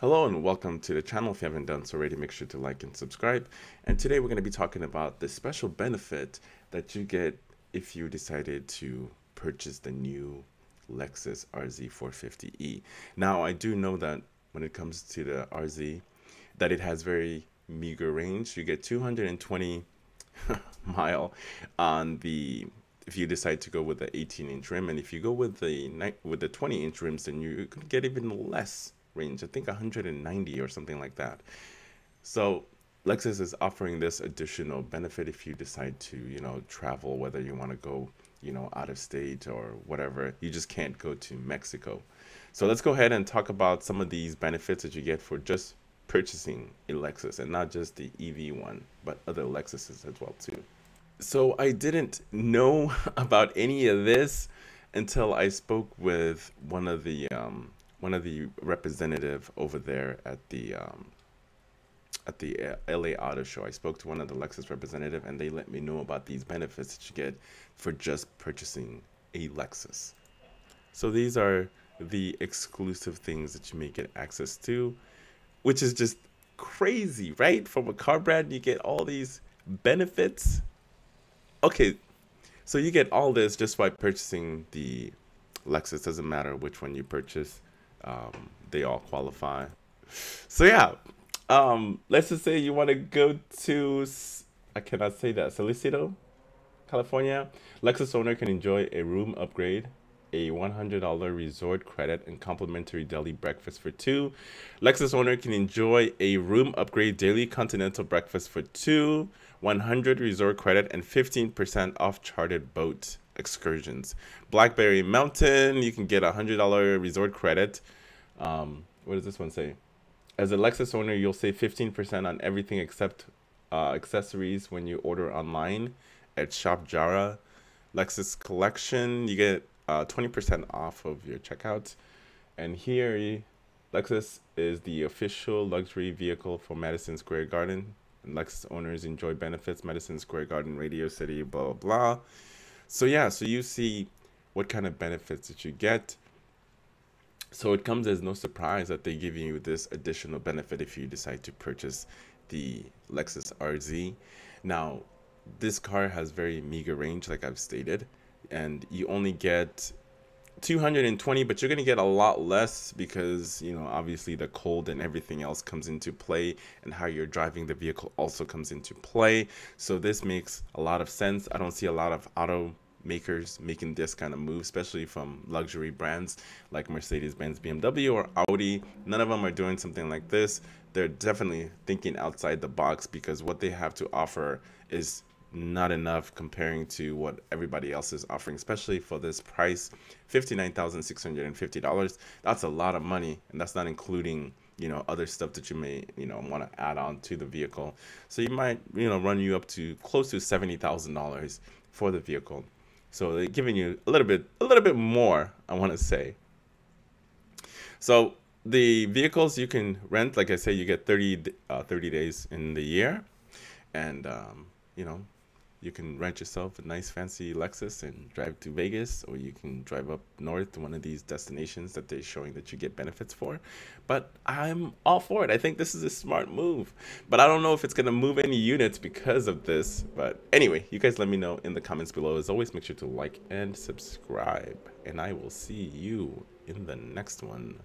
Hello and welcome to the channel. If you haven't done so already, make sure to like and subscribe. And today we're going to be talking about the special benefit that you get if you decided to purchase the new Lexus RZ450e. Now, I do know that when it comes to the RZ, that it has very meager range. You get 220 mile on the, if you decide to go with the 18-inch rim, and if you go with the 20-inch rims, then you could get even less range. I think 190 or something like that. So Lexus is offering this additional benefit if you decide to, you know, travel, whether you want to go, you know, out of state or whatever. You just can't go to Mexico. So let's go ahead and talk about some of these benefits that you get for just purchasing a Lexus, and not just the EV one, but other Lexuses as well too. So I didn't know about any of this until I spoke with one of the representative over there at the LA Auto Show. I spoke to one of the Lexus representative, and they let me know about these benefits that you get for just purchasing a Lexus. So these are the exclusive things that you may get access to, which is just crazy, right? From a car brand, you get all these benefits. Okay, so you get all this just by purchasing the Lexus. Doesn't matter which one you purchase, they all qualify. So yeah, let's just say you want to go to, I cannot say that, Solicito, California. Lexus owner can enjoy a room upgrade, a $100 resort credit, and complimentary deli breakfast for two. Lexus owner can enjoy a room upgrade, daily continental breakfast for two, 100 resort credit, and 15% off chartered boat excursions. Blackberry Mountain, you can get a $100 resort credit. What does this one say? As a Lexus owner, you'll save 15% on everything except accessories when you order online at Shop Jara. Lexus Collection, you get 20% off of your checkout. And here, Lexus is the official luxury vehicle for Madison Square Garden. And Lexus owners enjoy benefits, Madison Square Garden, Radio City, blah, blah, blah. So yeah, so you see what kind of benefits that you get. So it comes as no surprise that they give you this additional benefit if you decide to purchase the Lexus RZ. Now, this car has very meager range, like I've stated. And you only get 220, but you're going to get a lot less because, you know, obviously the cold and everything else comes into play, and how you're driving the vehicle also comes into play. So this makes a lot of sense. I don't see a lot of automakers making this kind of move, especially from luxury brands like Mercedes-Benz, BMW, or Audi. None of them are doing something like this. They're definitely thinking outside the box because what they have to offer is not enough comparing to what everybody else is offering, especially for this price, $59,650. That's a lot of money, and that's not including, you know, other stuff that you may, you know, want to add on to the vehicle. So you might, you know, run you up to close to $70,000 for the vehicle. So they're giving you a little bit more, I want to say. So the vehicles you can rent, like I say, you get 30 days in the year, and you know, you can rent yourself a nice fancy Lexus and drive to Vegas, or you can drive up north to one of these destinations that they're showing that you get benefits for. But I'm all for it. I think this is a smart move, but I don't know if it's going to move any units because of this. But anyway, you guys let me know in the comments below. As always, make sure to like and subscribe, and I will see you in the next one.